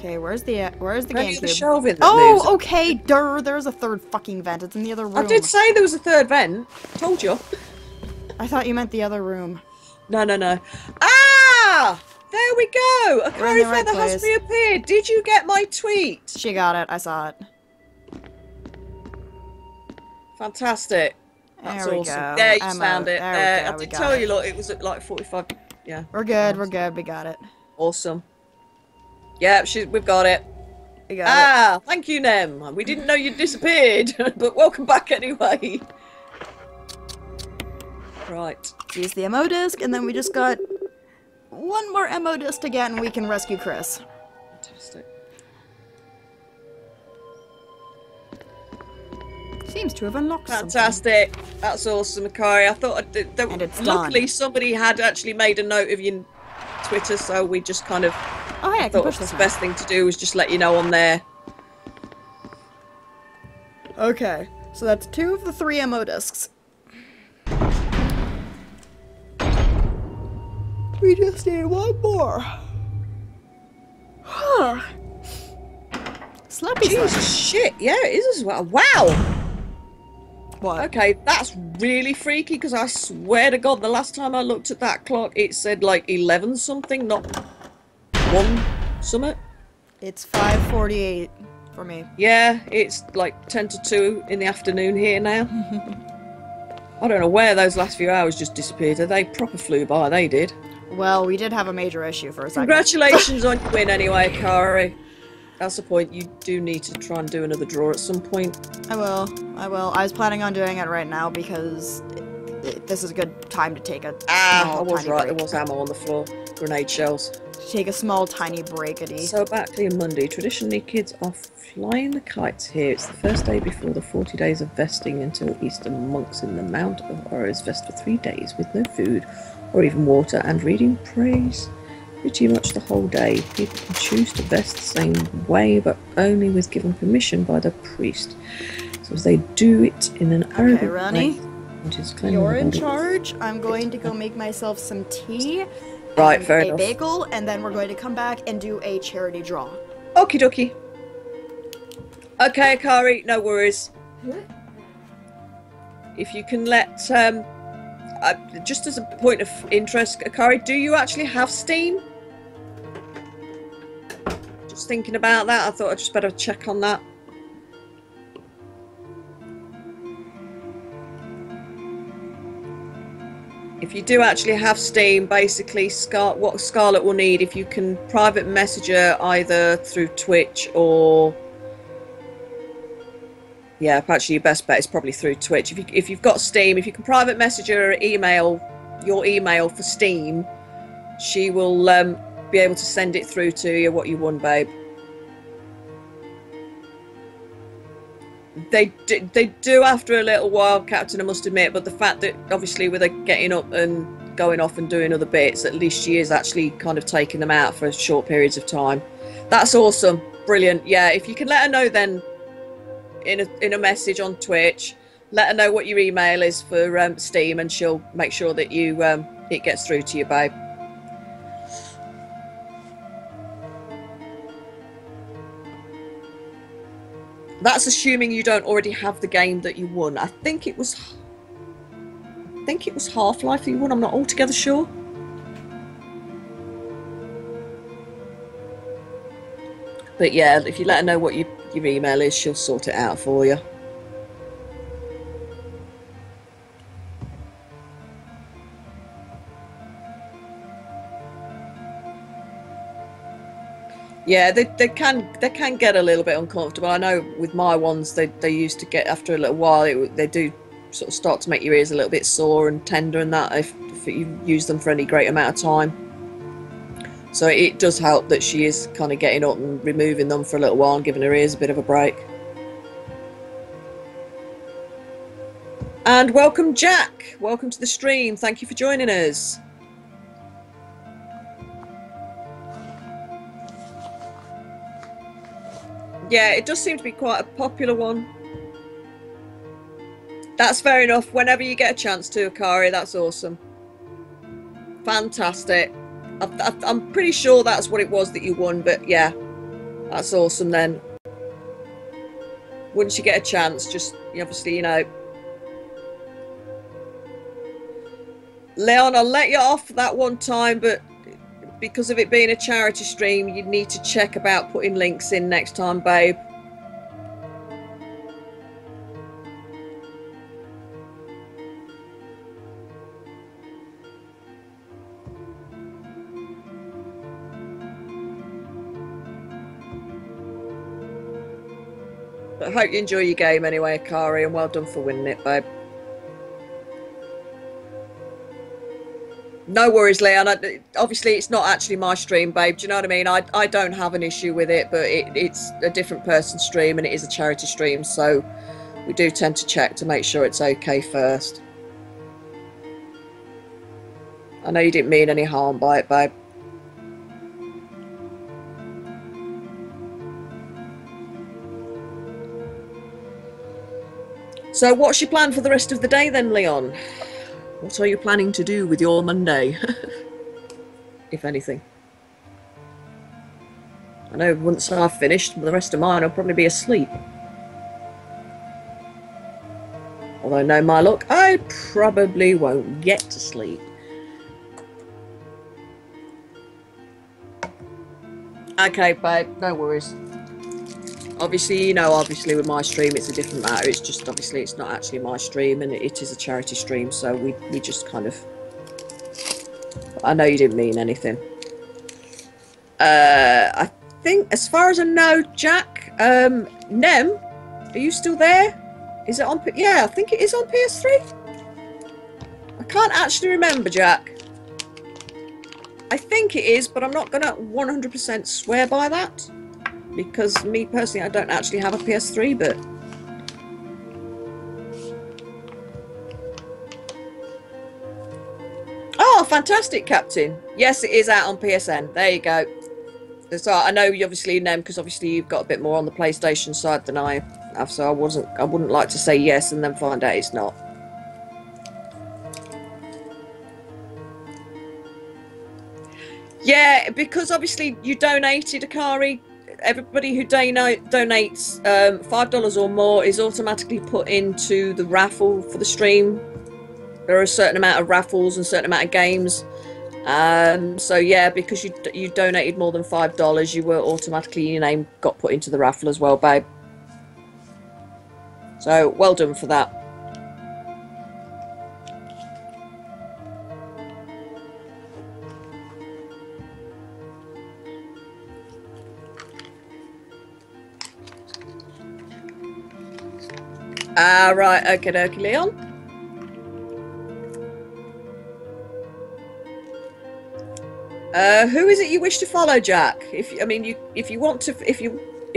Okay, where's the GameCube? The shelf in that moves. Okay, there's a third fucking vent. It's in the other room. I did say there was a third vent. Told you. I thought you meant the other room. No. Ah! There we go! Akari Feather has reappeared! Did you get my tweet? She got it. I saw it. Fantastic. That's awesome. There you found it. I did tell you, look, it was at like 45. Yeah. We're good. We're good. We got it. Awesome. Yeah, we've got it. We got it. Thank you, Nem. We didn't know you disappeared, but welcome back anyway. Right. Use the ammo disc, and then we just got one more ammo disc to get, and we can rescue Chris. Fantastic. Seems to have unlocked Fantastic. Something. That's awesome, Akari. I thought luckily somebody had actually made a note of your Twitter, so we just kind of the best thing to do was just let you know on there. Okay, so that's 2 of the 3 ammo discs. We just need 1 more. Huh. Slappy. Jesus shit, yeah, it is as well. Wow! What? Okay, that's really freaky, because I swear to God, the last time I looked at that clock, it said like 11 something, not 1 summit. It's 5:48 for me. Yeah, it's like 10 to 2 in the afternoon here now. I don't know where those last few hours just disappeared. They proper flew by, they did. Well, we did have a major issue for a second. Congratulations on your win anyway, Akari. That's the point. You do need to try and do another draw at some point. I will. I will. I was planning on doing it right now because this is a good time to take a small, I was right. Break. There was ammo on the floor. Grenade shells. Take a small, tiny break at each. So back to your Monday. Traditionally, kids are flying the kites here. It's the first day before the 40 days of vesting until Easter. Monks in the Mount of Horrors vest for 3 days with no food or even water and reading praise. Pretty much the whole day. People can choose to vest the same way, but only with given permission by the priest. So as they do it in an arrogant way, which is you're in charge. I'm going to go make myself some tea, right? Fair enough. Bagel, and then we're going to come back and do a charity draw. Okie dokie. Okay, Akari, no worries. If you can let just as a point of interest, Akari, do you actually have Steam? Just thinking about that, I thought I'd just better check on that. If you do actually have Steam, basically what Scarlet will need, if you can private message her either through Twitch or... Yeah, actually your best bet is probably through Twitch. If you've got Steam, if you can private message her or email, your email for Steam, she will be able to send it through to you, what you won, babe. They do after a little while, Captain, I must admit, but the fact that obviously with her getting up and going off and doing other bits, at least she is actually kind of taking them out for short periods of time. That's awesome. Brilliant. Yeah, if you can let her know then, in a message on Twitch, let her know what your email is for Steam, and she'll make sure that you it gets through to you, babe. That's assuming you don't already have the game that you won. I think it was Half-Life you won. I'm not altogether sure. But yeah, if you let her know what your email is, she'll sort it out for you. Yeah, they can get a little bit uncomfortable. I know with my ones, they used to get, after a little while, they do sort of start to make your ears a little bit sore and tender and that if you use them for any great amount of time. So it does help that she is kind of getting up and removing them for a little while and giving her ears a bit of a break. And welcome, Jack. Welcome to the stream. Thank you for joining us. Yeah, it does seem to be quite a popular one. That's fair enough. Whenever you get a chance to, Akari, that's awesome. Fantastic. I'm pretty sure that's what it was that you won, but yeah, That's awesome then. Once you get a chance, just, obviously, Leon, I'll let you off that one time, but because of it being a charity stream, you need to check about putting links in next time, babe. But hope you enjoy your game anyway, Akari, and well done for winning it, babe. No worries, Leon. Obviously, it's not actually my stream, babe. Do you know what I mean? I don't have an issue with it, but it's a different person's stream, and it is a charity stream, so we do tend to check to make sure it's okay first. I know you didn't mean any harm by it, babe. So what's your plan for the rest of the day then, Leon? What are you planning to do with your Monday, if anything? I know once I've finished, the rest of mine I'll probably be asleep. Although, no, my luck, I probably won't get to sleep. Okay, babe, no worries. Obviously, obviously with my stream it's a different matter. It's just obviously it's not actually my stream, and it is a charity stream, so we just kind of... I know you didn't mean anything. I think, as far as I know, Jack, Nem, are you still there? Is it on... Yeah, I think it is on PS3. I can't actually remember, Jack. I think it is, but I'm not going to 100% swear by that, because me personally, I don't actually have a PS3, but oh, fantastic, Captain. Yes, it is out on PSN. There you go. So I know you obviously know, because obviously you've got a bit more on the PlayStation side than I have, so I wouldn't like to say yes and then find out it's not. Yeah, because obviously you donated, Akari. Everybody who donates $5 or more is automatically put into the raffle for the stream. There are a certain amount of raffles and a certain amount of games. So yeah, because you donated more than $5, you were automatically, your name got put into the raffle as well, babe. So well done for that. Ah, right, okie dokie, Leon. Who is it you wish to follow, Jack? If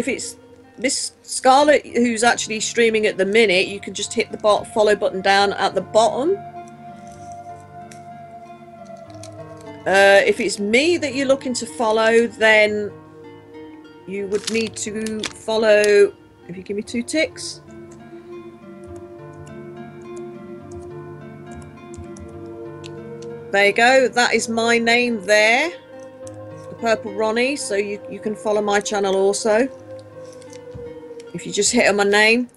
it's Miss Scarlet who's actually streaming at the minute, you can just hit the follow button down at the bottom. If it's me that you're looking to follow, then you would need to follow. If you give me 2 ticks. There you go, that is my name there, The Apurpleronnie, so you can follow my channel also. If you just hit on my name.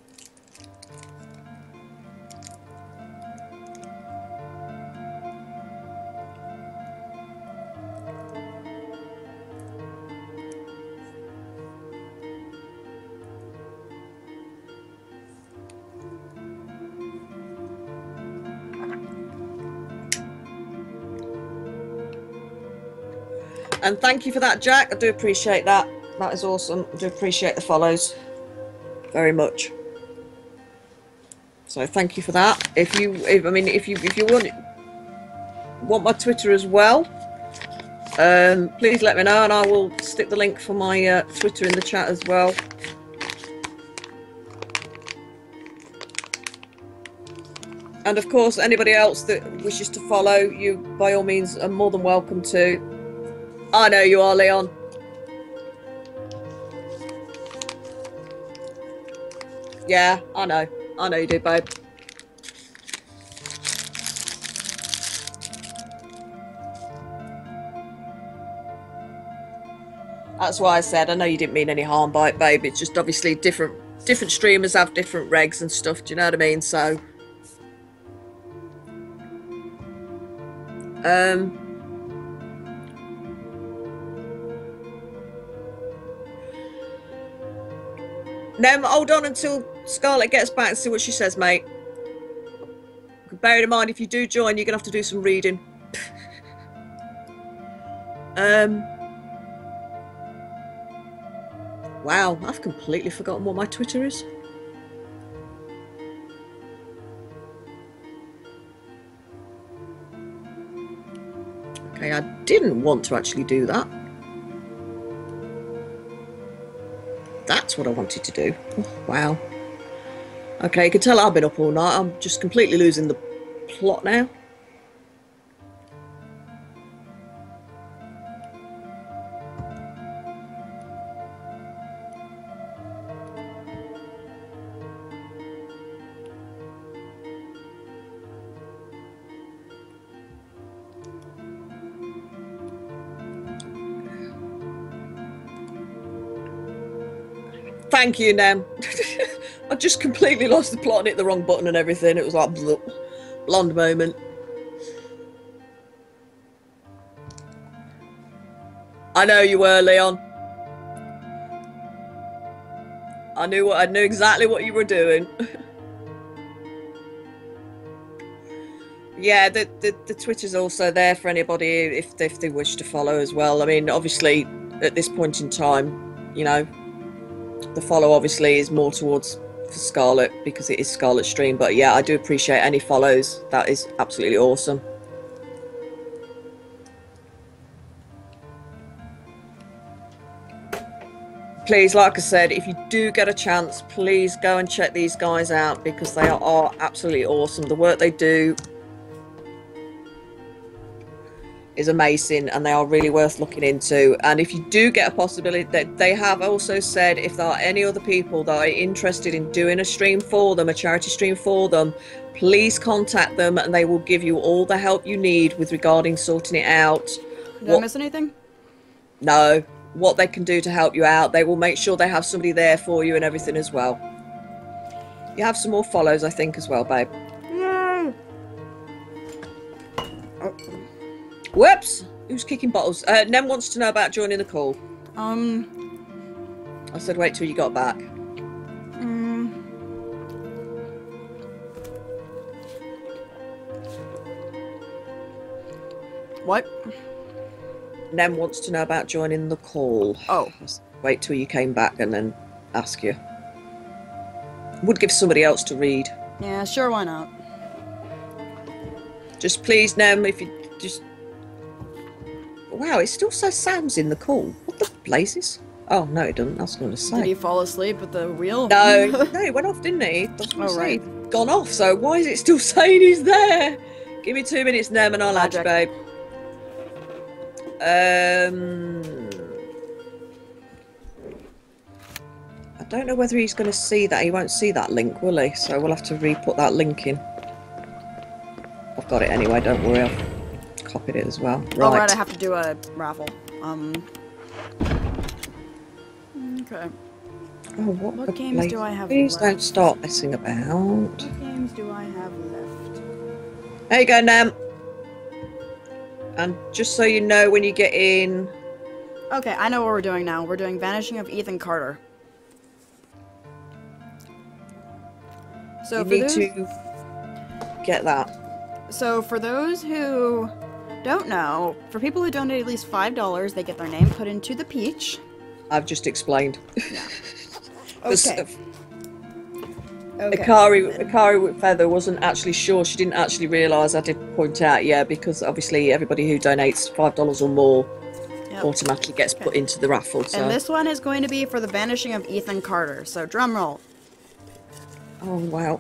And thank you for that, Jack. I do appreciate that. That is awesome. I do appreciate the follows very much. So thank you for that. If you want my Twitter as well, please let me know, and I will stick the link for my Twitter in the chat as well. And of course, anybody else that wishes to follow, you by all means are more than welcome to. I know you are, Leon. Yeah, I know. I know you do, babe. That's why I said, I know you didn't mean any harm by it, babe. It's just obviously different streamers have different regs and stuff. Do you know what I mean? So, Nem, hold on until Scarlet gets back and see what she says, mate. Bear in mind, if you do join, you're gonna have to do some reading. Wow, I've completely forgotten what my Twitter is. Okay, I didn't want to actually do that. That's what I wanted to do. Oh, wow. Okay, you can tell I've been up all night. I'm just completely losing the plot now. Thank you, Nem. I just completely lost the plot and hit the wrong button and everything. It was like blonde moment. I know you were, Leon. I knew exactly what you were doing. Yeah, the Twitter's also there for anybody if they wish to follow as well. I mean, obviously at this point in time, you know, the follow obviously is more towards for Scarlet because it is Scarlet's stream, but yeah, I do appreciate any follows. That is absolutely awesome. Please, like I said, if you do get a chance, please go and check these guys out because they are absolutely awesome. The work they do is amazing and they are really worth looking into. And if you do get a possibility, that they have also said if there are any other people that are interested in doing a stream for them, a charity stream for them, please contact them and they will give you all the help you need with regarding sorting it out. Did I miss anything? No, what they can do to help you out. They will make sure they have somebody there for you and everything as well. You have some more follows, I think, as well, babe. Yay! Oh. Whoops! Who's kicking bottles? Nem wants to know about joining the call. I said wait till you got back. What? Nem wants to know about joining the call. Oh. Wait till you came back and then ask you. Would give somebody else to read. Yeah, sure, why not? Just please, Nem, if you just... Wow, it still says Sam's in the call. What the blazes? Oh, no, it doesn't. I was going to say. Did he fall asleep at the wheel? No, no, he went off, didn't he? That's what oh, right. He's gone off, so why is it still saying he's there? Give me 2 minutes, Nem, and I'll add you, babe. I don't know whether he's going to see that. He won't see that link, will he? So we'll have to re-put that link in. I've got it anyway, don't worry. Copied it as well. Right. Oh, right, I have to do a raffle. Okay. Oh, what games do I have left? Please don't start messing about. What games do I have left? There you go, Nem. And just so you know when you get in... Okay, I know what we're doing now. We're doing Vanishing of Ethan Carter. So you for need to get that. So for those who... don't know, for people who donate at least $5, they get their name put into the peach. I've just explained. Yeah. Okay. Okay. Akari Feather wasn't actually sure. She didn't actually realise. I did point out, yeah, because obviously everybody who donates $5 or more automatically gets put into the raffle. So. And this one is going to be for the Vanishing of Ethan Carter. So drum roll. Oh wow.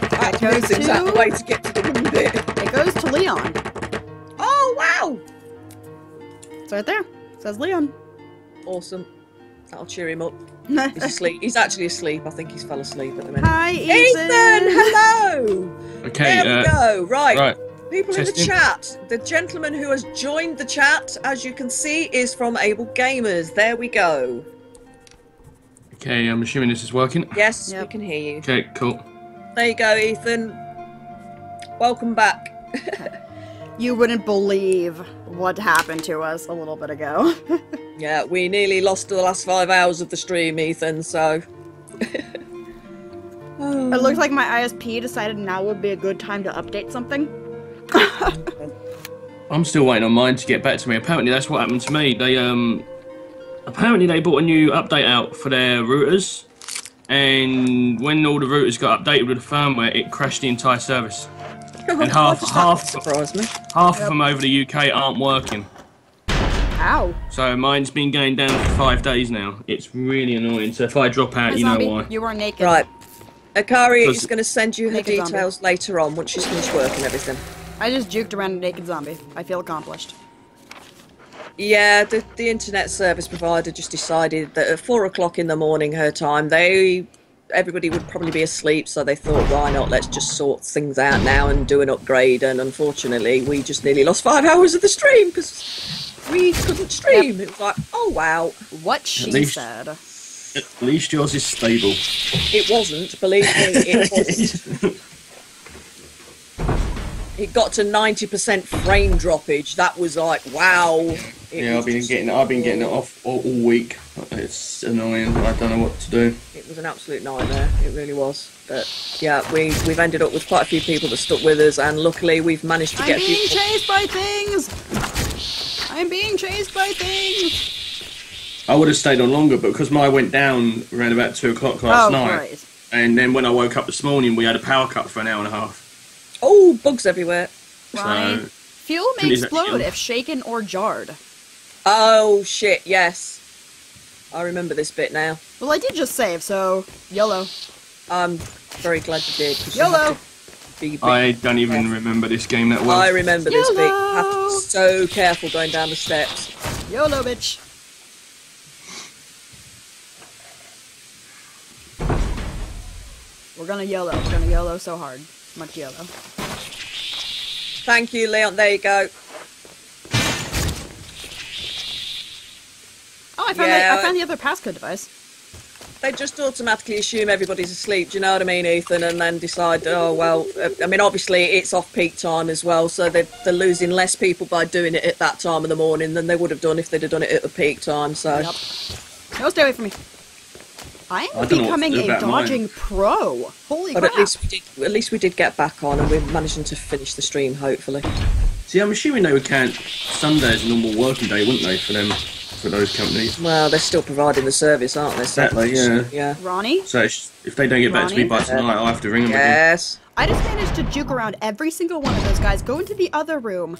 That goes to... Is that the way to get to the wooden bit? It goes to Leon. Oh, wow! It's right there. It says Leon. Awesome. That'll cheer him up. He's asleep. He's actually asleep. I think he's fell asleep at the minute. Hi, Ethan! Hello! Okay, there we go. Right. People in the chat, the gentleman who has joined the chat, as you can see, is from AbleGamers. There we go. Okay, I'm assuming this is working. Yes, yep. We can hear you. Okay, cool. There you go, Ethan. Welcome back. You wouldn't believe what happened to us a little bit ago. Yeah, we nearly lost the last 5 hours of the stream, Ethan, so... Oh. It looks like my ISP decided now would be a good time to update something. I'm still waiting on mine to get back to me. Apparently that's what happened to me. They apparently they brought a new update out for their routers, and when all the routers got updated with the firmware, it crashed the entire service. And half of them over the UK aren't working. Ow. So mine's been going down for 5 days now. It's really annoying. So if I drop out, you know why. You are naked. Right. Akari is going to send you her details later on once she's finished work and everything. I just juked around a naked zombie. I feel accomplished. Yeah, the internet service provider just decided that at 4 o'clock in the morning her time, everybody would probably be asleep, so they thought, why not, let's just sort things out now and do an upgrade, and unfortunately we just nearly lost 5 hours of the stream because we couldn't stream. Yep. It was like, oh wow. What she said. At least yours is stable. It wasn't, believe me, it wasn't. It got to 90% frame droppage. That was like, wow. Yeah, I've been getting it off all week. It's annoying. I don't know what to do. It was an absolute nightmare. It really was. But yeah, we've ended up with quite a few people that stuck with us, and luckily we've managed to get. I'm being chased by things. I would have stayed on longer, but because mine went down around about 2 o'clock last night, right. And then when I woke up this morning, we had a power cut for an hour and a half. Oh, bugs everywhere! Right. So, fuel may explode if shaken or jarred. Oh shit! Yes, I remember this bit now. Well, I did just save, so YOLO. I'm very glad you did. YOLO. I don't even remember this game that well. I remember YOLO. This bit. I have to be so careful going down the steps. YOLO, bitch. We're gonna YOLO. We're gonna YOLO so hard. Much YOLO. Thank you, Leon. There you go. Oh, I found the other passcode device. They just automatically assume everybody's asleep. Do you know what I mean, Ethan? And then decide, oh well. I mean, obviously it's off-peak time as well, so they're losing less people by doing it at that time of the morning than they would have done if they'd have done it at the peak time. So. Yep. No, stay away from me. I am becoming a dodging pro. Holy crap! But at least we did get back on, and we're managing to finish the stream, hopefully. See, I'm assuming they would count Sunday as a normal working day, wouldn't they, for them, for those companies? Well, they're still providing the service, aren't they? Exactly. So, yeah. Ronnie. So if they don't get back to me by tonight, I'll have to ring them. Yes. Again. I just managed to juke around every single one of those guys. Go into the other room,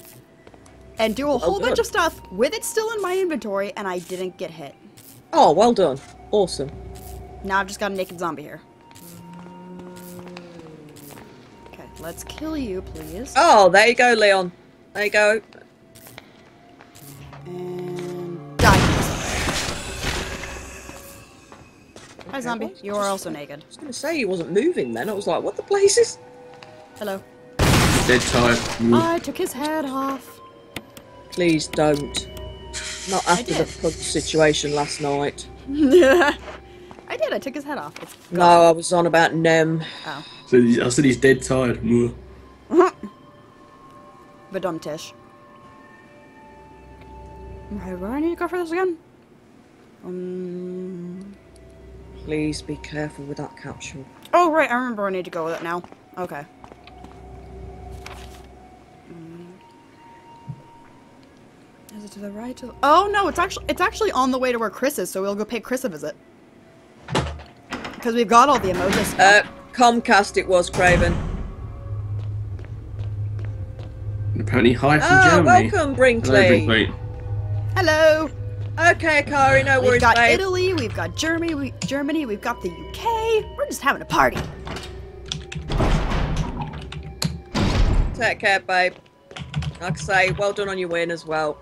and do a whole bunch of stuff with it still in my inventory, and I didn't get hit. Oh, well done! Awesome. Now I've just got a naked zombie here. Okay, let's kill you, please. Oh, there you go, Leon. There you go. And die. Okay. Hi, zombie. You are also naked. I was going to say he wasn't moving then. I was like, what the place is? Hello. Dead tired. I took his head off. Please don't. Not after the pub situation last night. I did, I took his head off. No, I was on about Nem. Oh. So I said he's dead tired. Badum-tish. Right, where do I need to go for this again? Please be careful with that capsule. Oh, right, I remember I need to go with it now. Okay. Is it to the right? Oh, no, it's actually on the way to where Chris is, so we'll go pay Chris a visit. Because we've got all the emojis. Comcast it was, Craven. Apparently hi from Germany. Welcome, Brinkley. Hello, Brinkley. Hello. Okay, Akari, no worries, babe. We've got Italy, we've got Germany, we've got the UK. We're just having a party. Take care, babe. Like I say, well done on your win as well.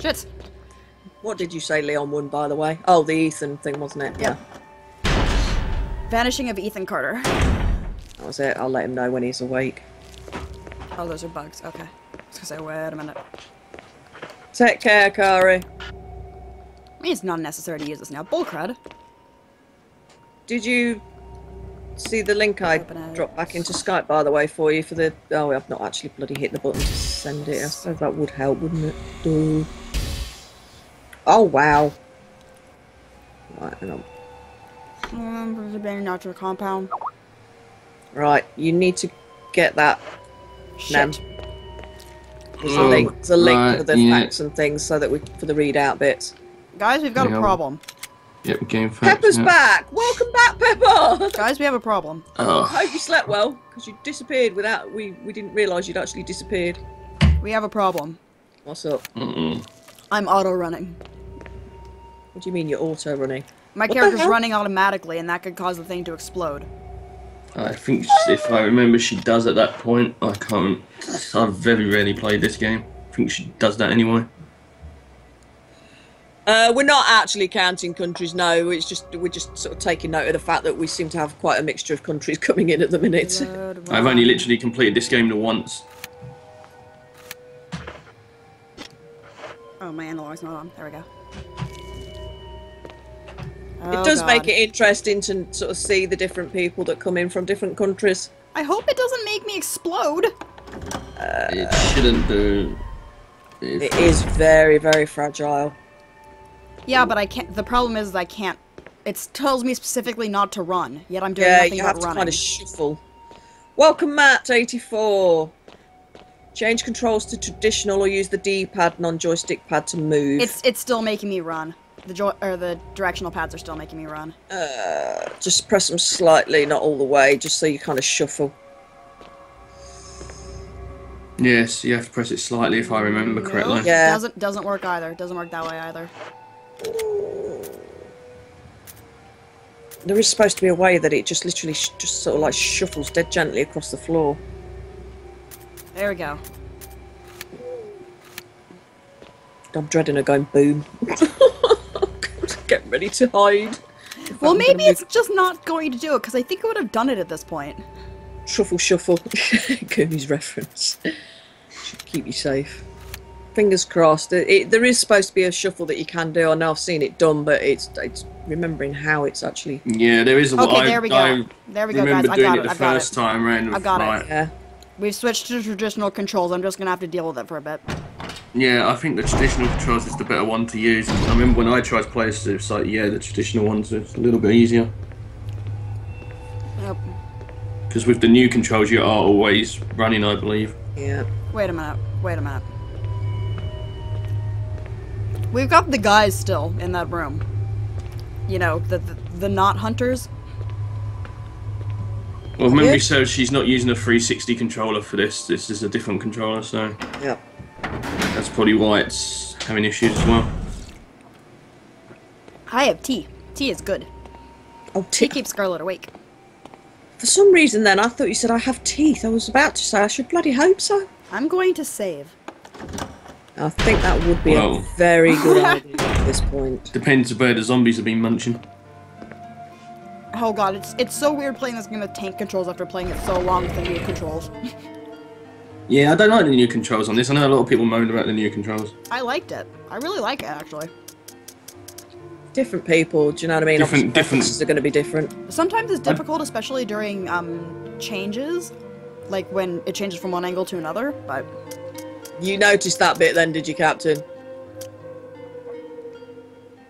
Shit. What did you say Leon won, by the way? Oh, the Ethan thing, wasn't it? Yeah. Vanishing of Ethan Carter. That was it. I'll let him know when he's awake. Oh, those are bugs. Okay. I was gonna say, wait a minute. Take care, Akari. It's not necessary to use this now. Bullcrud. Did you see the link I dropped back into Skype, by the way, for you for the... Oh, I've not actually bloody hit the button to send it. I suppose that would help, wouldn't it? Duh. Oh, wow. Right, hang on. Not to a compound. Right, you need to get that. Shit. There's a link right, for the facts and things so that we for the readout bits. Guys, we've got a problem. Yep, game facts. Peppa's back. Welcome back, Peppa. Guys, we have a problem. Oh. I hope you slept well because you disappeared without we didn't realise you'd actually disappeared. We have a problem. What's up? I'm auto running. What do you mean you're auto running? My character's running automatically, and that could cause the thing to explode. I think, if I remember, she does at that point. I can't. I've very rarely played this game. I think she does that anyway. We're not actually counting countries, no. It's just we're just sort of taking note of the fact that we seem to have quite a mixture of countries coming in at the minute. I've only literally completed this game once. Oh, my analog's not on. There we go. It does make it interesting to sort of see the different people that come in from different countries. I hope it doesn't make me explode. It shouldn't do. It is very, very fragile. Yeah, but I can't. The problem is I can't. It tells me specifically not to run, yet I'm doing nothing but running. Yeah, you have to kind of shuffle. Welcome, Matt, 84. Change controls to traditional or use the D-pad, non-joystick pad to move. It's still making me run. The directional pads are still making me run. Just press them slightly, not all the way, just so you kind of shuffle. Yes, you have to press it slightly if I remember correctly. Yeah. Doesn't work either. It doesn't work that way either. There is supposed to be a way that it just literally just sort of like shuffles dead gently across the floor. There we go. I'm dreading her going boom. Get ready to hide. Well, maybe it's just not going to do it because I think I would have done it at this point. Truffle shuffle. Goonies reference. Should keep you safe. Fingers crossed. There is supposed to be a shuffle that you can do. I know I've seen it done, but it's remembering how it's actually. Yeah, there is a lot. Okay, there we go. There we go, guys. I got it. I got it. I got it. Yeah. We've switched to traditional controls. I'm just gonna have to deal with it for a bit. Yeah, I think the traditional controls is the better one to use. I remember when I tried to play this, it was like, yeah, the traditional ones are a little bit easier. Yep. Because with the new controls, you are always running, I believe. Yeah. Wait a minute. Wait a minute. We've got the guys still in that room. You know, the not hunters. Well, memory serves, she's not using a 360 controller for this. This is a different controller, so. Yep. That's probably why it's having issues as well. I have tea. Tea is good. Oh, tea keeps Scarlet awake. For some reason then, I thought you said I have teeth. I was about to say, I should bloody hope so. I'm going to save. I think that would be a very good idea at this point. Depends where the zombies have been munching. Oh god, it's so weird playing this game with tank controls after playing it so long with the new controls. Yeah, I don't like the new controls on this. I know a lot of people moaned about the new controls. I liked it. I really like it, actually. Different people, do you know what I mean? Different are going to be different. Sometimes it's difficult, especially during changes, like when it changes from one angle to another, but... You noticed that bit then, did you, Captain?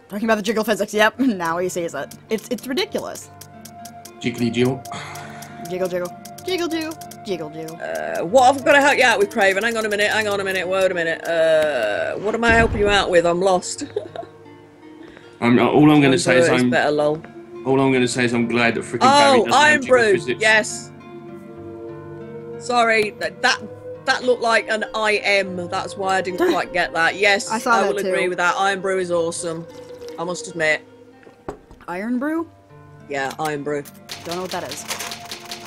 Talking about the jiggle physics, yep, now he sees it. It's ridiculous. Jiggly jiggle. Jiggle jiggle. Jiggle do, jiggle do. What I've got to help you out with, Craven. Hang on a minute, hang on a minute, wait a minute. What am I helping you out with? I'm lost. All I'm going to say is I'm better, lol. All I'm going to say is I'm glad that freaking Barry doesn't have jiggle physics. Yes. Sorry, that looked like an IM. That's why I didn't quite get that. Yes, I will agree with that. Irn-Bru is awesome. I must admit. Irn-Bru? Yeah, Irn-Bru. Don't know what that is.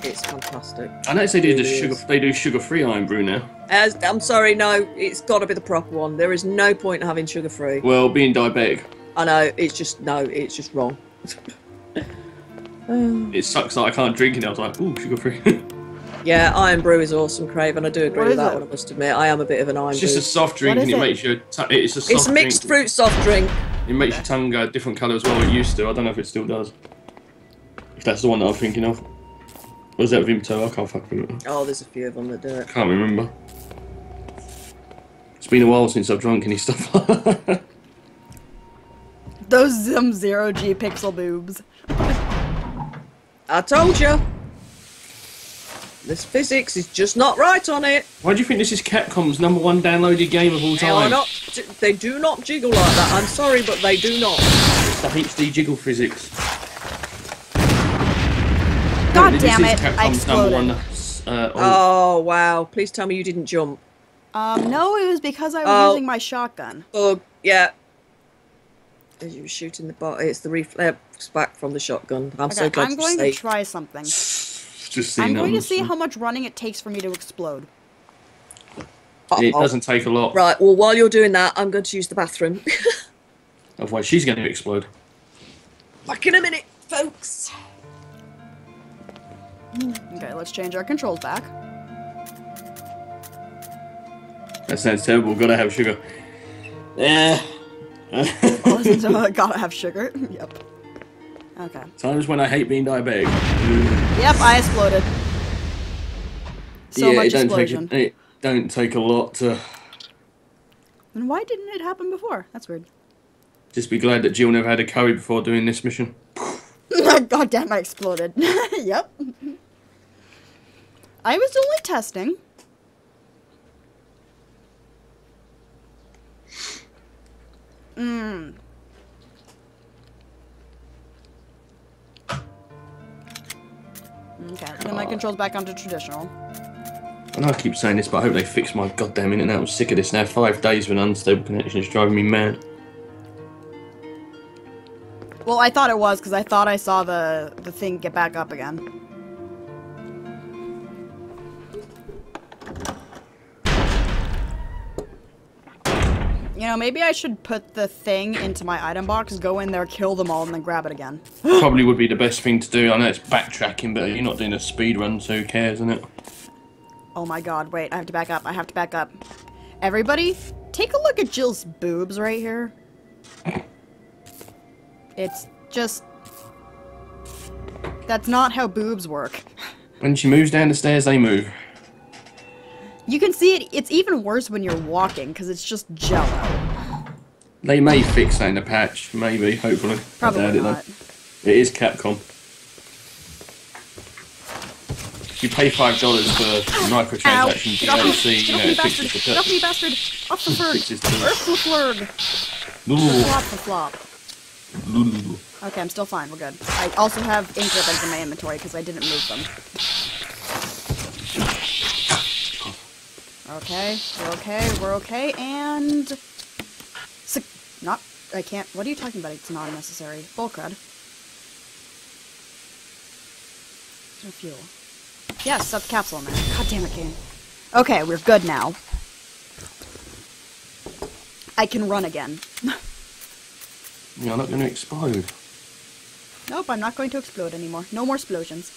It's fantastic. I noticed they do sugar-free Irn-Bru now. I'm sorry, no, it's got to be the proper one. There is no point in having sugar-free. Well, being diabetic. I know, it's just wrong. It sucks that I can't drink it. I was like, ooh, sugar-free. Yeah, Irn-Bru is awesome, Crave, and I do agree with that one, I must admit. I am a bit of an Irn-Bru. It's just a soft drink and it makes your... It's a soft drink. It's mixed fruit soft drink. It makes your tongue go a different colour as well, it used to. I don't know if it still does. If that's the one that I'm thinking of. Or is that Vimto? I can't fucking remember. Oh, there's a few of them that do it. Can't remember. It's been a while since I've drunk any stuff like that. Those zero G pixel boobs. I told you. This physics is just not right on it. Why do you think this is Capcom's #1 downloaded game of all time? They do not jiggle like that. I'm sorry, but they do not. It's the HD jiggle physics. God damn it! I exploded. Oh wow! Please tell me you didn't jump. No, it was because I was using my shotgun. Oh yeah. As you were shooting the bot, it's the reflex back from the shotgun. I'm so glad I'm going to try something. I'm going to see how much running it takes for me to explode. It doesn't take a lot. Right, well, while you're doing that, I'm going to use the bathroom. Otherwise, she's going to explode. Back in a minute, folks. Okay, let's change our controls back. That sounds terrible. Gotta have sugar. Yeah. Gotta have sugar. Yep. Okay. Times when I hate being diabetic. Yep, I exploded. So yeah, much explosion. It don't take a lot to... And why didn't it happen before? That's weird. Just be glad that Jill never had a curry before doing this mission. God damn, I exploded. Yep. I was only testing. Mmm. Okay, then my controls back onto traditional. I know I keep saying this, but I hope they fix my goddamn internet. I'm sick of this now. 5 days with an unstable connection is driving me mad. Well, I thought it was, because I thought I saw the thing get back up again. You know, maybe I should put the thing into my item box, go in there, kill them all, and then grab it again. Probably would be the best thing to do. I know it's backtracking, but you're not doing a speed run, so who cares, isn't it? Oh my god, wait, I have to back up, I have to back up. Everybody, take a look at Jill's boobs right here. It's just... That's not how boobs work. When she moves down the stairs, they move. You can see it, it's even worse when you're walking, because it's just jello. They may fix that in a patch, maybe, hopefully. Probably not. It is Capcom. You pay $5 for microtransactions, you don't see, you know, it fixes the cut. Get off me, bastard! Off the furg! Flop. Okay, I'm still fine, we're good. I also have ink ribbons in my inventory, because I didn't move them. Okay, we're okay, we're okay, and... Not... I can't... What are you talking about? It's not necessary. Bullcrud. No fuel. Yeah, stuff the capsule in there. God damn it, game. Okay, we're good now. I can run again. You're not going to explode. Nope, I'm not going to explode anymore. No more explosions.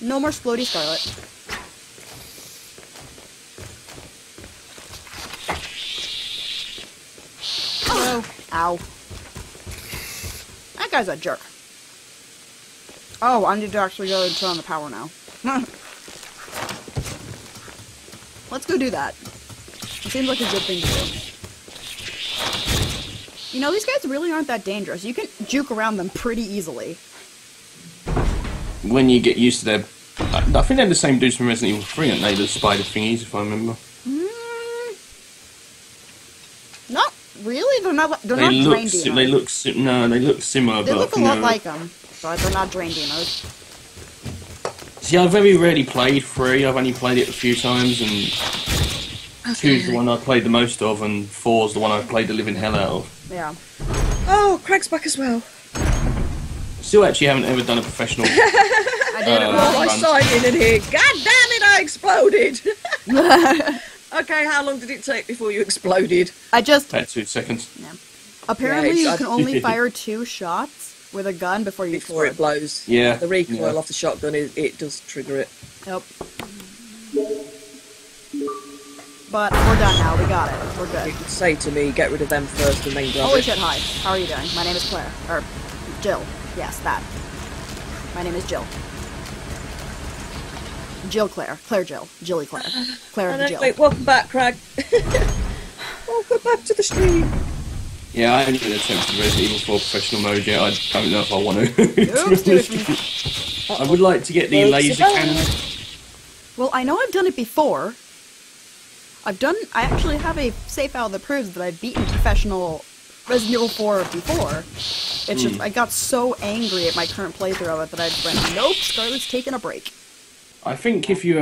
No more splody Scarlet. Ow. That guy's a jerk. Oh, I need to actually go and turn on the power now. Let's go do that. It seems like a good thing to do. You know, these guys really aren't that dangerous. You can juke around them pretty easily. When you get used to their... I think they're the same dudes from Resident Evil 3, aren't they? The spider thingies, if I remember. Really? They're not drain demons. They look similar. They look a lot like them, but they're not drain demons. See, I've very rarely played 3. I've only played it a few times, and 2's the one I played the most of, and 4's the one I played the living hell out of. Yeah. Oh, Craig's back as well. Still, actually, haven't ever done a professional. I did it. Well, I saw it in here. God damn it! I exploded. Okay, how long did it take before you exploded? I just... About 2 seconds. Yeah. Apparently, you can only fire 2 shots, with a gun before you explode. It blows. Yeah. The recoil off the shotgun, it does trigger it. Yep. But we're done now. We got it. We're good. You could say to me, get rid of them first and then grab it. Holy shit, hi. How are you doing? My name is Claire. Or, Jill. Yes, that. My name is Jill. Jill Claire. Claire Jill. Jilly Claire. Claire and Jill. Wait, welcome back, Crag. Welcome back to the stream. Yeah, I only did attempt to Resident Evil 4 professional mode yet. I don't know if I want to. Oops, do it. I would like to get the laser cannon. Well, I know I've done it before. I actually have a save file that proves that I've beaten professional Resident Evil 4 before. It's just, I got so angry at my current playthrough of it that I just went, nope, Scarlet's taking a break. I think if you,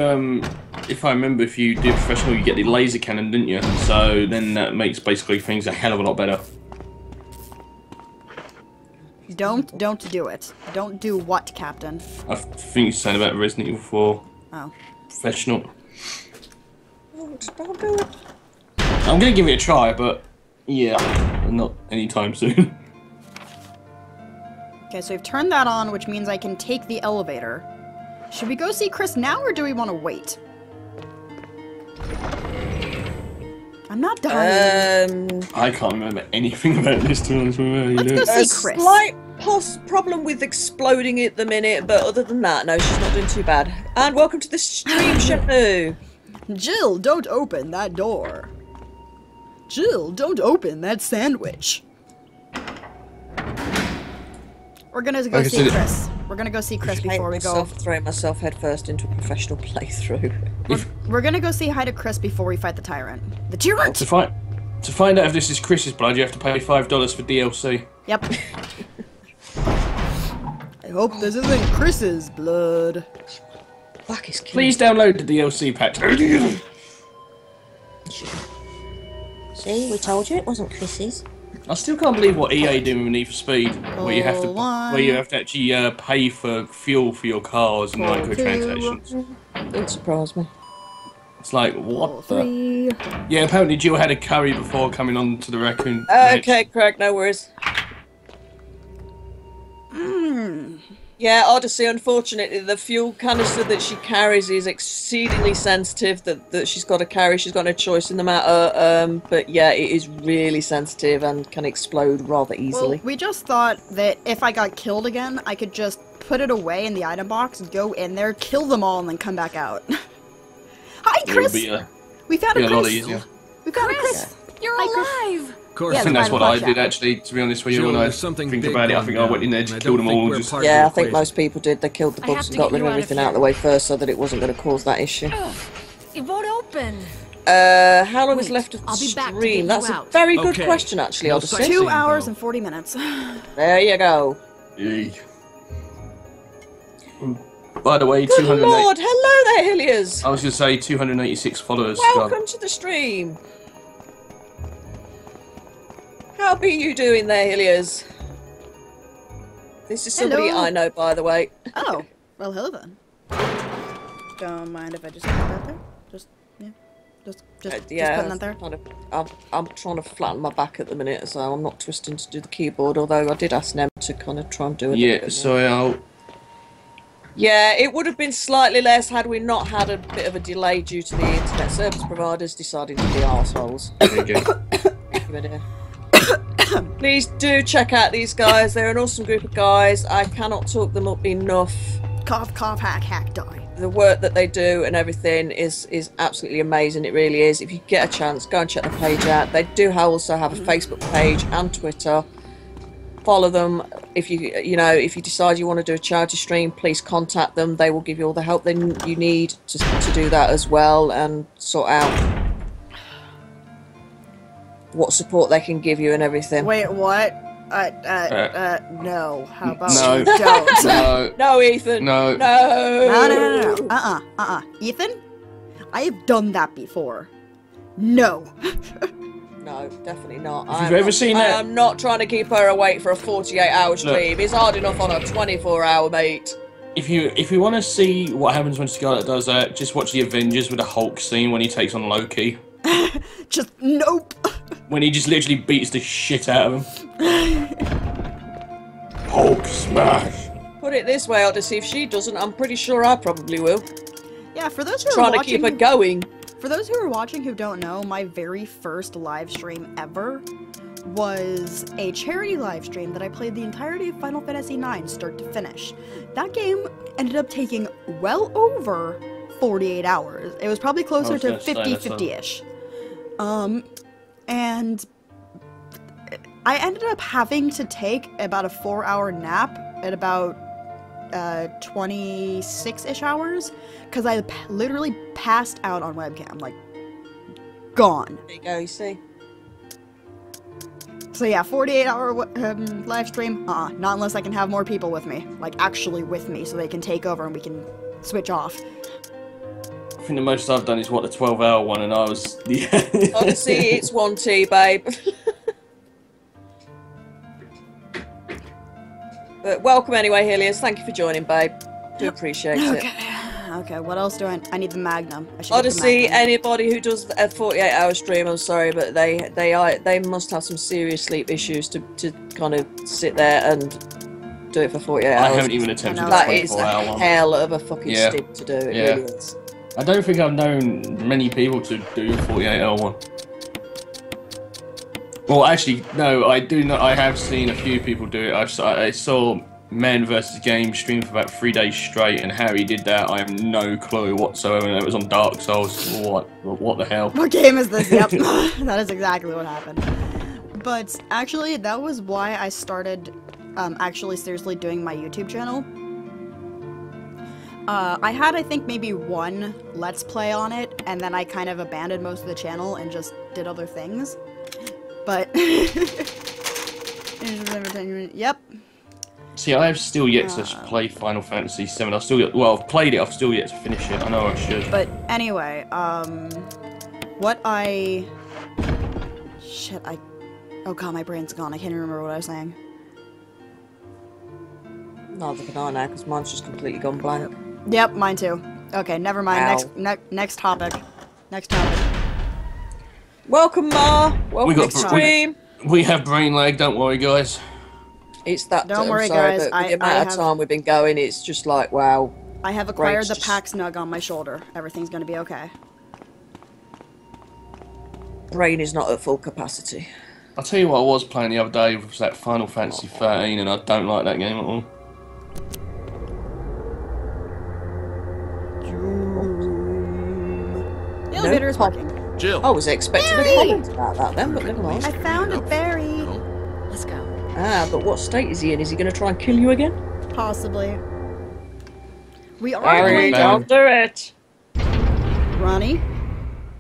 if I remember, if you do professional, you get the laser cannon, didn't you? So then that makes basically things a hell of a lot better. Don't do it. Don't do what, Captain? I think you said about Resident Evil 4. Oh. Professional. Don't do it. I'm gonna give it a try, but yeah, not anytime soon. Okay, so I've turned that on, which means I can take the elevator. Should we go see Chris now, or do we want to wait? I'm not dying. I can't remember anything about this, to be honest with you. Let's go see Chris. Slight problem with exploding at the minute, but other than that, no, she's not doing too bad. And welcome to the stream, Shenmue. Jill, don't open that door. Jill, don't open that sandwich. We're gonna go see Chris. We're gonna go see Chris before we go. Throwing myself headfirst into a professional playthrough. We're gonna go say hi to Chris before we fight the Tyrant. The Tyrant. Oh, to find out if this is Chris's blood, you have to pay $5 for DLC. Yep. I hope this isn't Chris's blood. Fuck, it's killing. Please download the DLC patch. See, we told you it wasn't Chris's. I still can't believe what EA doing with Need for Speed, where you have to actually pay for fuel for your cars and microtransactions. Don't surprise me. It's like what the? Yeah, apparently Jill had a curry before coming on to the raccoon. Okay, Craig, no worries. Yeah, Odyssey, unfortunately, the fuel canister that she carries is exceedingly sensitive that she's got to carry. She's got no choice in the matter, but yeah, it is really sensitive and can explode rather easily. Well, we just thought that if I got killed again, I could just put it away in the item box, go in there, kill them all, and then come back out. Hi, Chris! We found a Chris! We found a Chris! You're alive! Chris. Of course, I think that's what I did actually, to be honest with you. When I think about it, I think I went in there to kill them all. Yeah, I think most people did. They killed the bugs and got rid of everything out of the way first so that it wasn't going to cause that issue. It won't open. How long is left of the stream? That's a very good question, actually. I'll just say 2 hours and 40 minutes. There you go. By the way, good lord, hello there, Hilliers. I was going to say 286 followers. Welcome to the stream. How be you doing there, Hilliers? This is somebody I know, by the way. Oh, well, hello then. Don't mind if I just put that there. Just put that there. I'm trying to flatten my back at the minute, so I'm not twisting to do the keyboard. Although I did ask Nem to kind of try and do it. Yeah, so yeah, it would have been slightly less had we not had a bit of a delay due to the internet service providers deciding to be arseholes. There you go. Thank you, my dear. Please do check out these guys. They're an awesome group of guys. I cannot talk them up enough. Cough, cough, hack, hack, die. The work that they do and everything is absolutely amazing. It really is. If you get a chance, go and check the page out. They do also have a Facebook page and Twitter. Follow them. If you decide you want to do a charity stream, please contact them. They will give you all the help that you need to do that as well and sort out what support they can give you and everything. Wait, what? No. How about you don't? No. No, Ethan. No. No. No, no, no, no. Ethan? I have done that before. No. No, definitely not. Have you ever seen that? I'm not trying to keep her awake for a 48-hour stream. It's hard enough on a 24-hour, mate. If you want to see what happens when Scarlet does that, just watch the Avengers with the Hulk scene when he takes on Loki. Just nope. When he just literally beats the shit out of him. Hulk smash. Put it this way, Odyssey, if she doesn't, I'm pretty sure I probably will. Yeah, for those who are watching, trying to keep it going. For those who are watching who don't know, my very first live stream ever was a charity live stream that I played the entirety of Final Fantasy IX start to finish. That game ended up taking well over 48 hours. It was probably closer to 50-ish. And I ended up having to take about a 4-hour nap at about 26-ish hours because I literally passed out on webcam, like, gone. There you go, you see. So yeah, 48-hour live stream, not unless I can have more people with me, like actually with me, so they can take over and we can switch off. I think the most I've done is, what, the 12-hour one, and I was... Honestly, it's 1T, babe. But welcome anyway, Helios. Thank you for joining, babe. Do appreciate it. Okay, what else do I need? The Magnum. Honestly, anybody who does a 48-hour stream, I'm sorry, but they must have some serious sleep issues to kind of sit there and do it for 48 hours. I haven't even attempted that. That is a hell of a fucking stint to do. It really is. I don't think I've known many people to do a 48-hour one. Well, actually, no, I do not. I have seen a few people do it. I saw Man vs. Game stream for about 3 days straight, and how he did that, I have no clue whatsoever. And it was on Dark Souls. What the hell? What game is this? Yep, that is exactly what happened. But actually, that was why I started actually seriously doing my YouTube channel. I had, I think, maybe one Let's Play on it, and then I kind of abandoned most of the channel and just did other things. But... yep. See, I have still yet to play Final Fantasy VII. I've still yet... Well, I've played it, I've still yet to finish it. I know I should. But anyway, what I... Shit, I... Oh god, my brain's gone. I can't remember what I was saying. Neither can I now, because mine's just completely gone blank. Yep, mine too. Okay, never mind. Next topic. Next topic. Welcome, Ma. Welcome to the stream. We have brain lag. Don't worry, guys. It's that. Don't worry, sorry, guys. The amount of time we've been going, it's just like wow. I have acquired the Pax Nug on my shoulder. Everything's gonna be okay. Brain is not at full capacity. I'll tell you what I was playing the other day was that Final Fantasy 13, and I don't like that game at all. The elevator is working. Jill. I was expecting a comment about that then, but never mind. I found a Barry. Let's go. Ah, but what state is he in? Is he going to try and kill you again? Possibly. We are going down. Don't do it, Ronnie.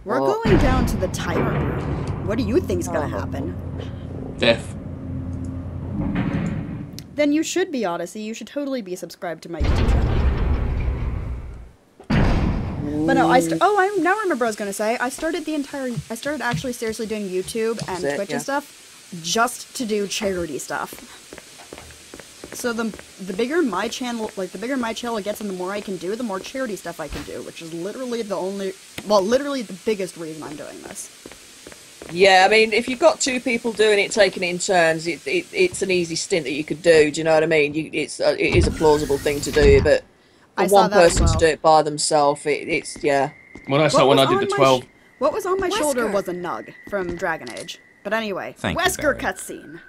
We're going down to the Tyrant. What do you think's going to happen? Death. Then you should be, Odyssey. You should totally be subscribed to my YouTube channel. But no, I remember what I was gonna say. I started actually seriously doing YouTube and Twitch and stuff just to do charity stuff. So the bigger my channel, gets, and the more I can do, the more charity stuff I can do, which is literally the only, well, literally the biggest reason I'm doing this. Yeah, I mean, if you've got two people doing it, taking it in turns, it's an easy stint that you could do. Do you know what I mean? It is a plausible thing to do, but. For one person to do it by themselves, it's Well, that's not when I did the 12. What was on my shoulder was a nug from Dragon Age. But anyway, Wesker cutscene.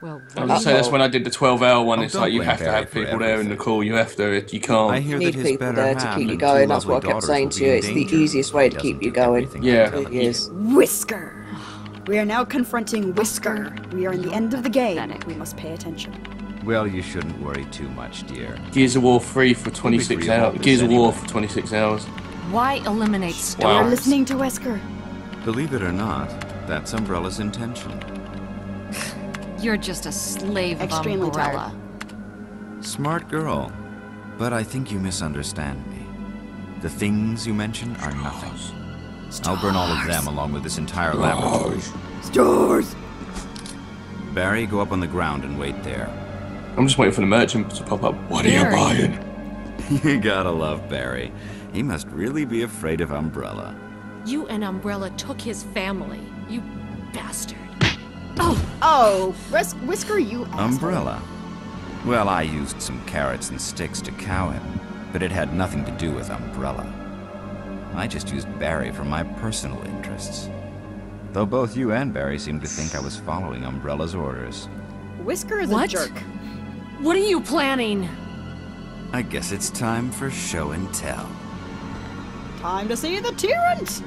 Well, I was saying that's when I did the 12-hour one. It's like you have to have people there in the call. You have to. You can't. I hear that his better half and two lovely daughters will be in danger. You need people there to keep you going. That's what I kept saying to you. It's the easiest way to keep you going. Yeah, it is. Wesker. We are now confronting Wesker. We are in the end of the game. We must pay attention. Well, you shouldn't worry too much, dear. Gears of War 3 for 26 hours. Gears of War for 26 hours. Why eliminate STARS? We're listening to Wesker. Believe it or not, that's Umbrella's intention. You're just a slave of Umbrella. Smart girl. But I think you misunderstand me. The things you mention are nothing. STARS. I'll burn all of them along with this entire laboratory. STARS! Barry, go up on the ground and wait there. I'm just waiting for the merchant to pop up. What are you buying? You gotta love Barry. He must really be afraid of Umbrella. You and Umbrella took his family, you bastard. Oh, Whisker, you asshole. Umbrella. Well, I used some carrots and sticks to cow him, but it had nothing to do with Umbrella. I just used Barry for my personal interests. Though both you and Barry seemed to think I was following Umbrella's orders. Wesker is a jerk. What are you planning? I guess it's time for show and tell. Time to see the Tyrant!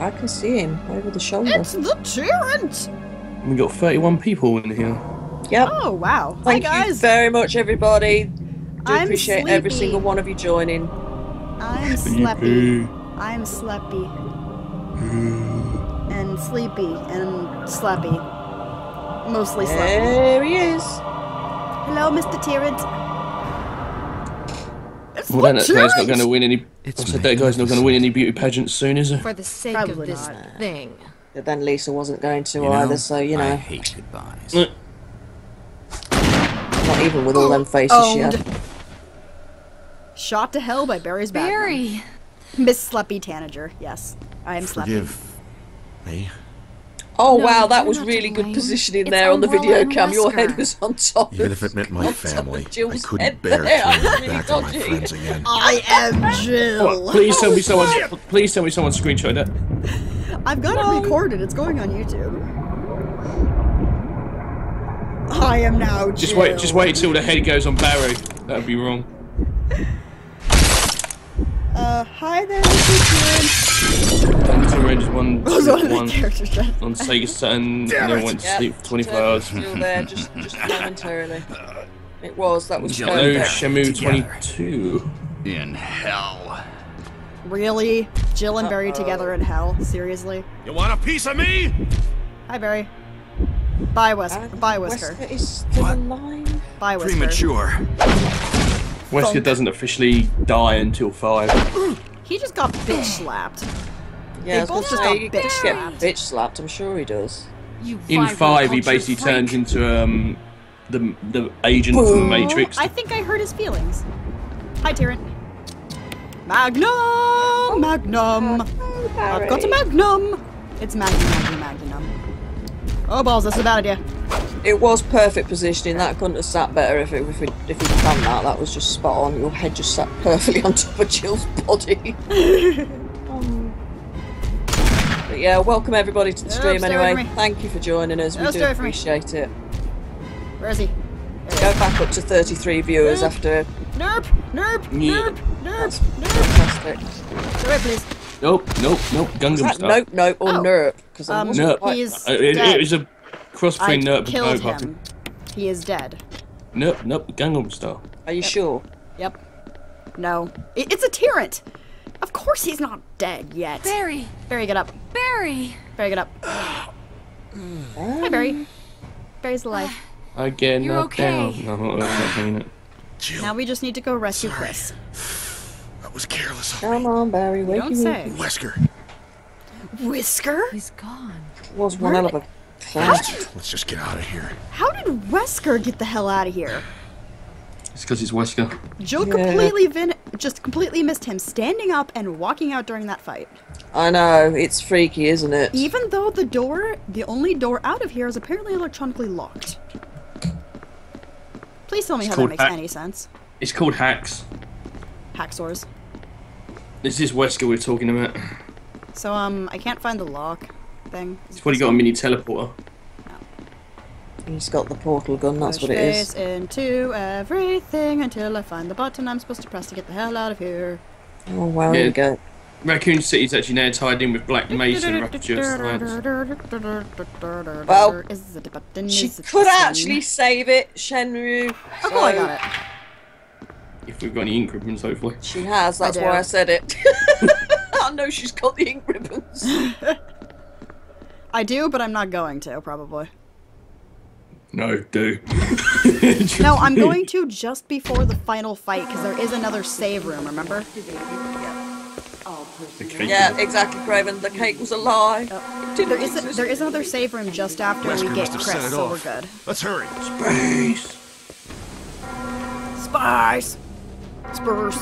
I can see him over the shoulder. It's the Tyrant! We got 31 people in here. Yep. Oh, wow. Thank you very much, everybody. I appreciate every single one of you joining. I'm sleepy. I'm sleepy. And sleepy. And slappy. Mostly slappy. There he is. Hello, Mr. Tyrant. Well, that guy's not going to win any. That guy's not going to win any beauty pageants soon, is it? For the sake of this thing. But then Lisa wasn't going to either, so you know. I hate goodbyes. Not even with all them faces she had. Shot to hell by Barry's back. Barry, Miss Sleppy Tanager. Yes, I am Sleppy. Forgive me. Oh no, wow, that was really good positioning there on the video cam. Your head was on top. Even if it meant my family, I couldn't bear turning back to my friends again. I am Jill. Oh, please tell me someone. Please tell me someone screenshot that. I've got it recorded. It's going on YouTube. I am now Jill. Just wait till the head goes on Barry. That would be wrong. Hi there, Mr. Tyrant. Tyrant is one characters on Sega Saturn. They went to sleep for 24 hours. Still there, just momentarily. It was. That was. Hello, Shenmue 22. In hell. Really? Jill and Barry together in hell? Seriously? You want a piece of me? Hi, Barry. Bye, Wesker. Bye, Wesker. Wesker is still alive. Bye, Wesker. Premature. Wesker doesn't officially die until 5. He just got bitch slapped. Yeah, they both just got bitch slapped. Bitch slapped. I'm sure he does. In 5, he basically turns into the agent from the Matrix. I think I hurt his feelings. Hi, Tyrant. Magnum, Magnum. I've got a Magnum. It's Magnum, Magnum. Oh balls, that's a bad idea. It was perfect positioning. That couldn't have sat better if we'd done that. That was just spot on. Your head just sat perfectly on top of Jill's body. But yeah, welcome everybody to the stream anyway. Thank you for joining us. We do appreciate it. Where is he? Go back up to 33 viewers after. Fantastic. Sorry, please. Nope. Gungam stuff. Nope, or nerp. Nerp. He's dead. It was a cross between nerp and no button. He is dead. Nope, Gungam stuff. Are you sure? Yep. No. It's a Tyrant. Of course he's not dead yet. Barry. Barry, get up. Barry. Barry, get up. Hi, Barry. Barry's alive. Again, you're okay. Now we just need to go rescue Chris. I was careless. Come on, Barry. Wake up. Wesker. Wesker? He's gone. Was one out of a class. Let's just get out of here. How did Wesker get the hell out of here? It's because he's Wesker. Jill completely missed him standing up and walking out during that fight. I know. It's freaky, isn't it? Even though the door, the only door out of here, is apparently electronically locked. Please tell me how that makes any sense. It's called hacks. Hacksaws. This is Wesker we're talking about. So I can't find the lock thing. He's probably got a mini teleporter. No. He's got the portal gun. That's what it is. Into everything until I find the button I'm supposed to press to get the hell out of here. Oh wow! There you go. Raccoon City's actually now tied in with Black Mason Rapture. Well, she could actually save it, Shenmue. Oh, I got it. If we've got any ink ribbons, hopefully. She has, that's why I said it. I know she's got the ink ribbons. I do, but I'm not going to, probably. No, do. No, I'm going to just before the final fight, because there is another save room, remember? Yeah. Yeah, exactly, Craven. The cake was a lie. Oh. There is another save room just after we get Chris, so we're good. Let's hurry. Space. Spice. Spurs.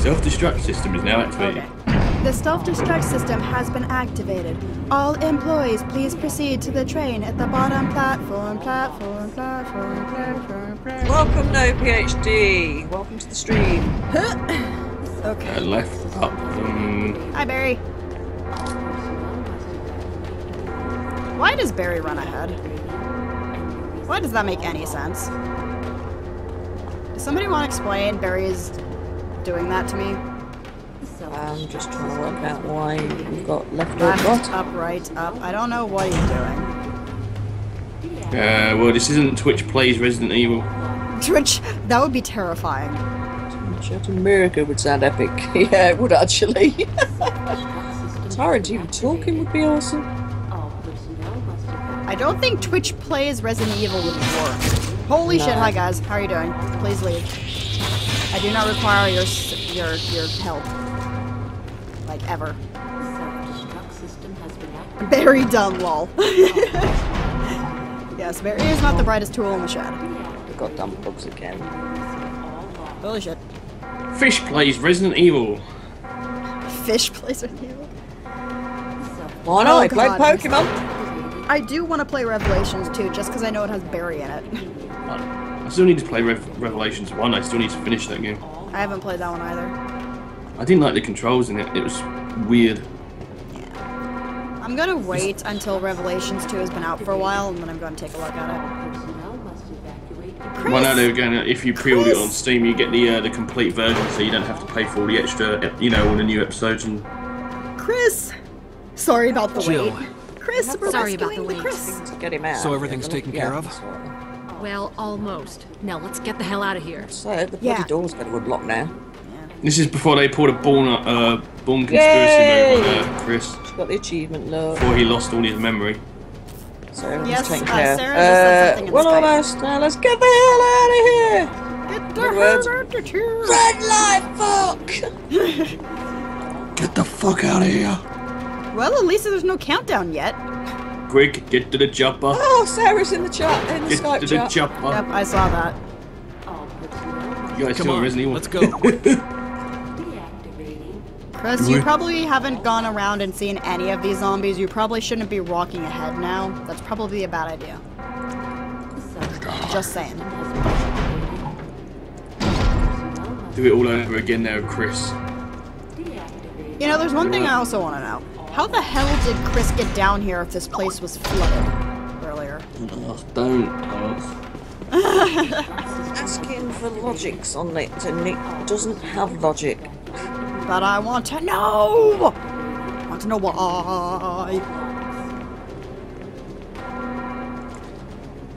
Self-destruct system is now activated. Okay. The self-destruct system has been activated. All employees, please proceed to the train at the bottom platform, platform. Welcome, No PhD. Welcome to the stream. Okay. I left up. Hi, Barry. Why does Barry run ahead? Why does that make any sense? Does somebody want to explain Barry's doing that to me? I'm just trying to work out why you've got left, left up, right, up. I don't know what he's doing. Well, this isn't Twitch Plays Resident Evil. Twitch? That would be terrifying. Twitch at America would sound epic. Yeah, it would actually. Tyrant, even talking would be awesome. I don't think Twitch Plays Resident Evil would work. Holy shit, hi guys, how are you doing? Please leave. I do not require your help. Like, ever. Barry done, lol. Yes, Barry is not the brightest tool in the shed. Got dumb bugs again. Holy shit. Fish Plays Resident Evil. Fish Plays Resident Evil? Why not? I played Pokemon. I do want to play Revelations 2, just because I know it has Barry in it. I still need to play Revelations 1, I still need to finish that game. I haven't played that one either. I didn't like the controls in it, it was weird. Yeah. I'm going to wait until Revelations 2 has been out for a while, and then I'm going to take a look at it. Chris, well, no, they're going to, if you pre-order it on Steam, you get the complete version, so you don't have to pay for all the extra, you know, all the new episodes and... Chris! Sorry about the wait. Chris, sorry about the wait. Get him out. So everything's taken care of? Well, almost. Now let's get the hell out of here. So the bloody door's got a block now. Yeah. This is before they pulled a Bourne conspiracy move on Chris. She got the achievement look. Before he lost all his memory. So everything's taken care of. Well, almost. Now let's get the hell out of here. Get the hell out of here. Red light, fuck! Get the fuck out of here. Well, at least there's no countdown yet. Quick, get to the chopper. Oh, Sarah's in the chat, in the Skype chat. Get to the chopper. Yep, I saw that. You guys still Resident Evil? Let's go. Chris, you probably haven't gone around and seen any of these zombies. You probably shouldn't be walking ahead now. That's probably a bad idea. Just saying. Do it all over again now, Chris. You know, there's one thing I also want to know. How the hell did Chris get down here if this place was flooded earlier? Oh, don't asking for logics on it, and it doesn't have logic. But I want to know! I want to know why.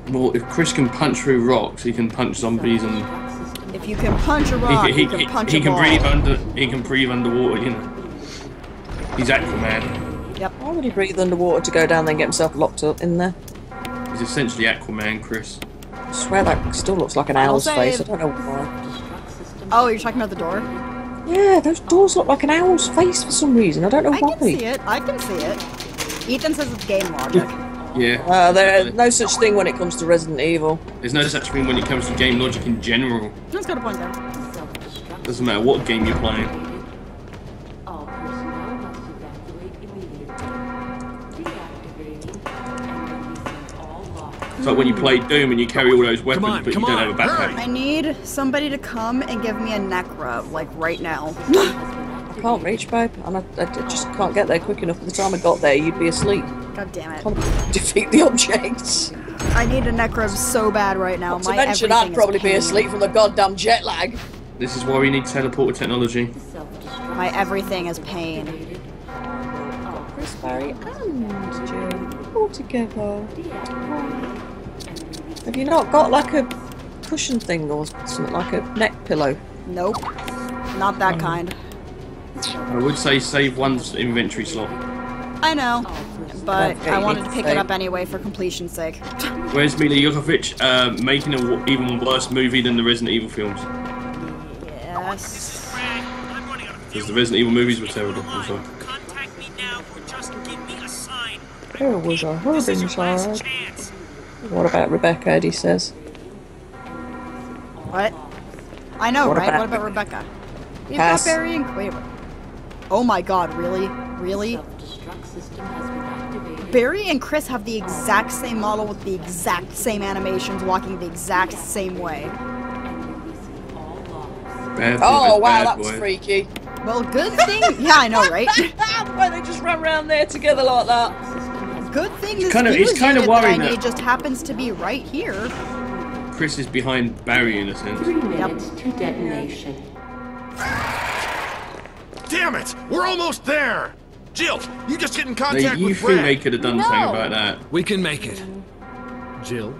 Well, if Chris can punch through rocks, he can punch zombies and... If you can punch a rock, he can punch a wall. He can breathe underwater, you know. He's Aquaman. Yep. Why would he breathe underwater to go down there and get himself locked up in there? He's essentially Aquaman, Chris. I swear that still looks like an owl's face. I don't know why. Oh, you're talking about the door? Yeah, those doors look like an owl's face for some reason. I don't know why. I can see it. I can see it. Ethan says it's game logic. Yeah. There's no such thing when it comes to Resident Evil. There's no such thing when it comes to game logic in general. That's got a point there. Doesn't matter what game you're playing. It's like when you play Doom and you carry all those weapons, but you don't have a backpack. I need somebody to come and give me a neck rub, like right now. I can't reach, babe. I just can't get there quick enough. By the time I got there, you'd be asleep. God damn it. Can't defeat the objects. I need a neck rub so bad right now. Not to mention, I'd probably be asleep from the goddamn jet lag. This is why we need teleporter technology. My everything is pain. Chris, Barry, and Jill, all together. Have you not got like a cushion thing or something, like a neck pillow? Nope. Not that kind. I would say save one's inventory slot. I know, but I wanted to pick it up anyway for completion's sake. Where's Mila Jovovich making an even worse movie than the Resident Evil films? Yes. Because the Resident Evil movies were terrible. Also. There was a herb inside. What about Rebecca, Eddie says? What? I know, right? What about Rebecca? You've got Barry and Quaver. Oh my god, really? Really? Barry and Chris have the exact same model with the exact same animations walking the exact same way. Oh wow, that was freaky. Well, good thing. Yeah, I know, right? Why they just run around there together like that? Good thing this kind of worrying that it just happens to be right here. Chris is behind Barry in a sense. 3 minutes to detonation. Damn it! We're almost there. Jill, you just get in contact with Brad. You think they could have done something about that? We can make it. Jill,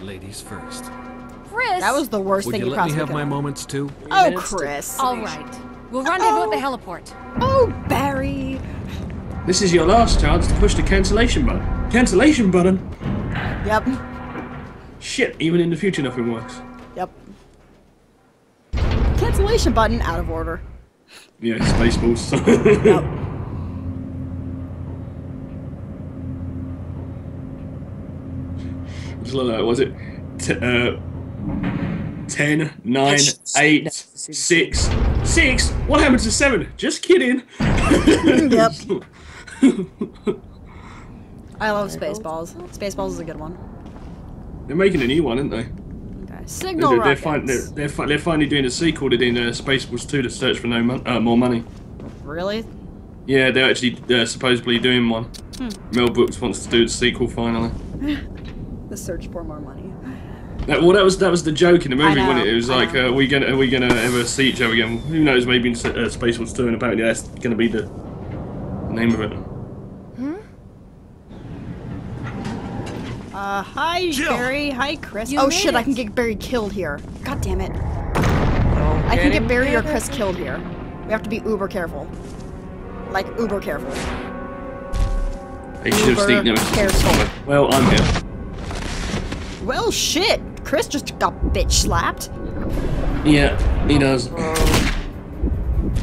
ladies first. Chris, that was the worst thing you possibly could have. Would you let me have my moments too? Oh, Chris. All right. We'll rendezvous at the heliport. Oh, Barry. This is your last chance to push the cancellation button. Cancellation button? Yep. Shit, even in the future nothing works. Yep. Cancellation button out of order. Yeah, Spaceballs. Yep. What was it? 10, 9, 8, 6, 6. What happened to 7? Just kidding. Yep. I love Spaceballs. Spaceballs is a good one. They're making a new one, aren't they? Okay. Signal rockets. They're finally doing a sequel. They're doing Spaceballs 2 to search for more money. Really? Yeah, they're actually supposedly doing one. Hmm. Mel Brooks wants to do the sequel finally. The search for more money. Well, that was the joke in the movie, wasn't it? It was like, are we gonna ever see each other again? Who knows? Maybe in Spaceballs 2, and apparently that's gonna be the name of it. Hmm. Hi, Jill. Barry. Hi, Chris. You I can get Barry killed here. God damn it! I can get Barry or Chris killed here. We have to be uber careful. Like uber careful. They should have sneaked them. Well, I'm here. Well, shit! Chris just got bitch slapped. Yeah, he does.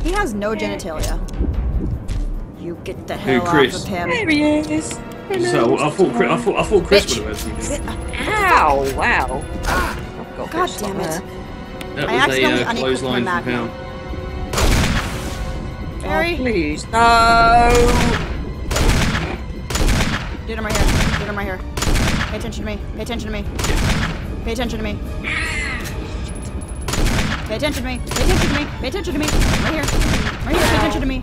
He has no genitalia. You get the hell off of him. There he is. So I thought Chris would have had something. Ow! Wow! God damn it! That was a clothesline from hell. Barry, please no! Get him right here. Get him right here. Pay attention to me. Pay attention to me. Pay attention to me. Pay attention to me. Pay attention to me. Pay attention to me. Right here. Right here. Pay attention to me.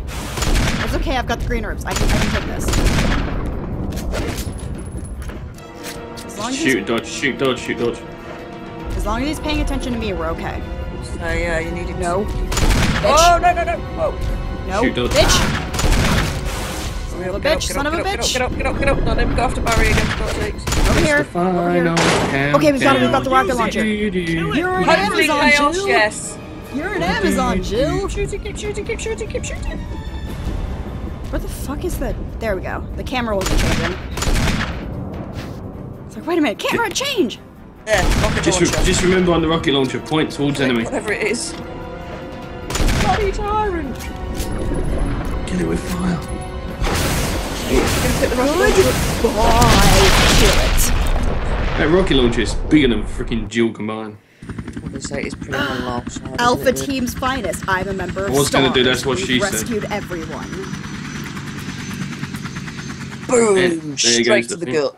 It's okay. I've got the green herbs. I can take this. As long as shoot, dodge, shoot, dodge, shoot, dodge. As long as he's paying attention to me, we're okay. Yeah, you need to know. Oh, no, no, no. Whoa. No. Shoot, dodge. Bitch. Son of a bitch! Son of a bitch! Get up! Get up! Get up! No, let me go after Barry again. Over here! Over here! Okay, we've got the rocket launcher. You're an Amazon, Jill. Yes. You're an Amazon, Jill. Shooting! Keep shooting! Keep shooting! Keep shooting! Where the fuck is the? There we go. The camera wasn't changing. It's like, wait a minute, camera change. Yeah. Rocket launcher. Just remember on the rocket launcher, point towards enemy. Whatever it is. Bloody tyrant! Kill it with fire. Good boy, Chillet. That rocket launcher is bigger than freaking Jill combined. Alpha Team's finest. I'm a member of STARS. I was going to do that's what she said. Rescued everyone. Boom! Straight to the gut.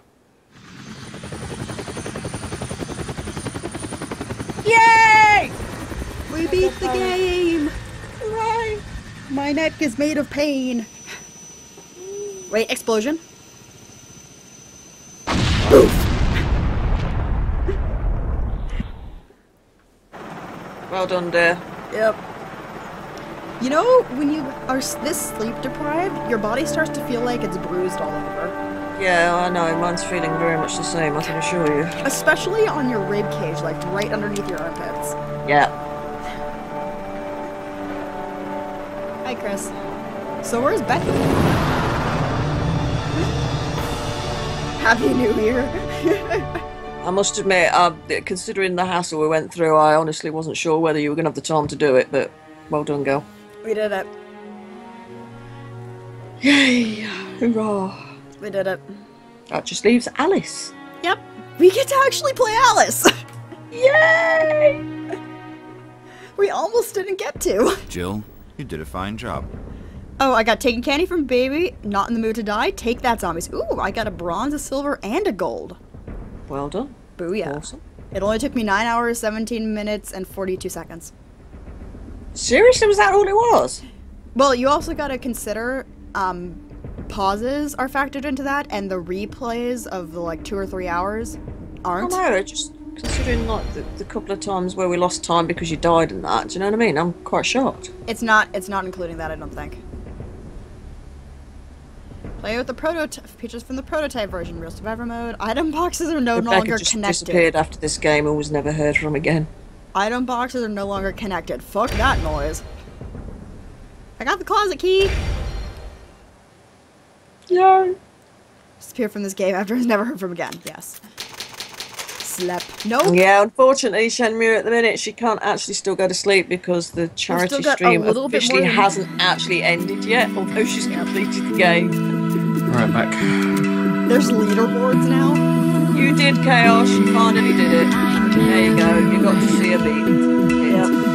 Yay! We beat the game. Hooray! My neck is made of pain. Wait, explosion. Well done, dear. Yep. You know, when you are this sleep deprived, your body starts to feel like it's bruised all over. Yeah, I know. Mine's feeling very much the same, I can assure you. Especially on your rib cage, like right underneath your armpits. Yeah. Hi, Chris. So where's Becky? Happy New Year. I must admit, considering the hassle we went through, I honestly wasn't sure whether you were going to have the time to do it, but well done, girl. We did it. Yay. Hurrah. We did it. That just leaves Alice. Yep. We get to actually play Alice. Yay. We almost didn't get to. Jill, you did a fine job. Oh, I got taking candy from baby, not in the mood to die, take that zombies. Ooh, I got a bronze, a silver, and a gold. Well done. Booyah. Awesome. It only took me 9 hours, 17 minutes, and 42 seconds. Seriously, was that all it was? Well, you also gotta consider, pauses are factored into that, and the replays of, like, 2 or 3 hours aren't. Oh no, just considering, like, the couple of times where we lost time because you died and that, do you know what I mean? I'm quite shocked. It's not including that, I don't think. Play with the features from the prototype version, real survivor mode. Item boxes are no longer just connected. Disappeared after this game and was never heard from again. Item boxes are no longer connected. Fuck that noise. I got the closet key. Yay. Disappeared from this game after it was never heard from again. Yes. Slept. Nope. Yeah, unfortunately, Shenmue at the minute, she can't actually still go to sleep because the charity stream officially hasn't actually ended yet, although she's completed the game. Right back. There's leaderboards now. You did, Chaos. You finally did it. There you go. You got to see a beat. Yeah.